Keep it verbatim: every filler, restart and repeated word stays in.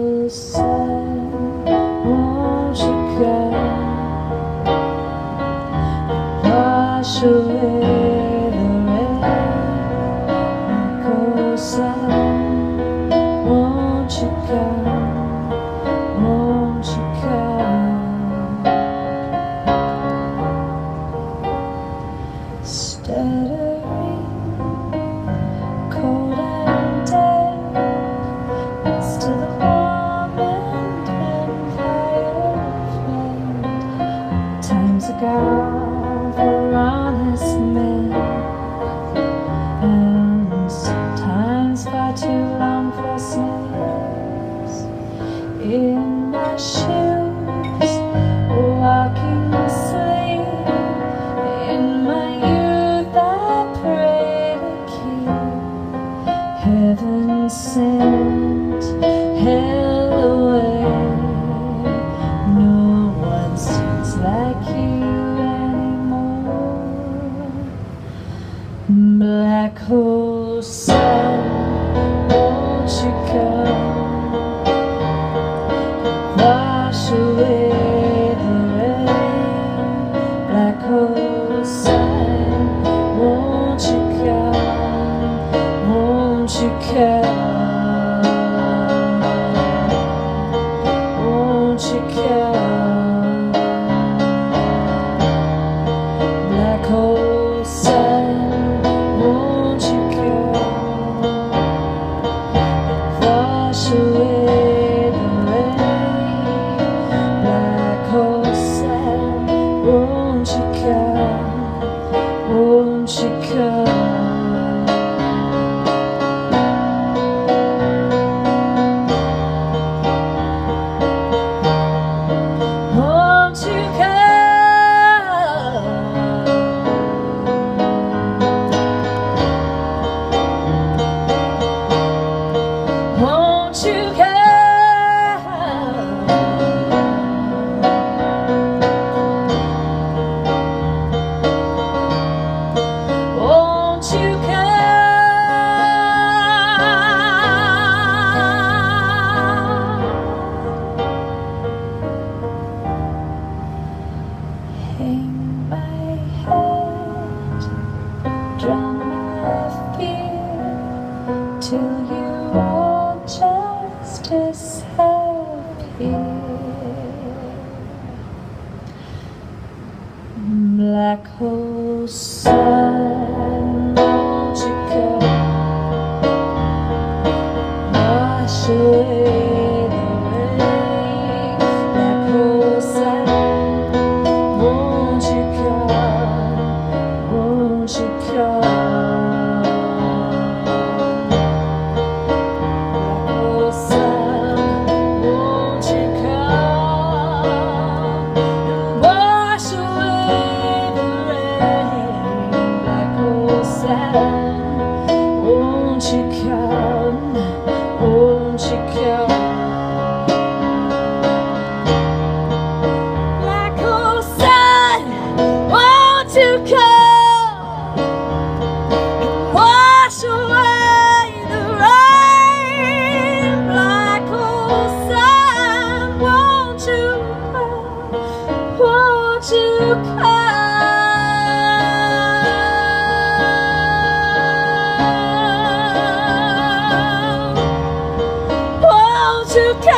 Black hole sun, won't you come, wash away the rain. Black hole sun, won't you come, won't you come, won't you come. Black hole sun, till you all just disappear. Black hole sun, won't you come, wash away the rain. Black hole sun, won't you come, won't you come. You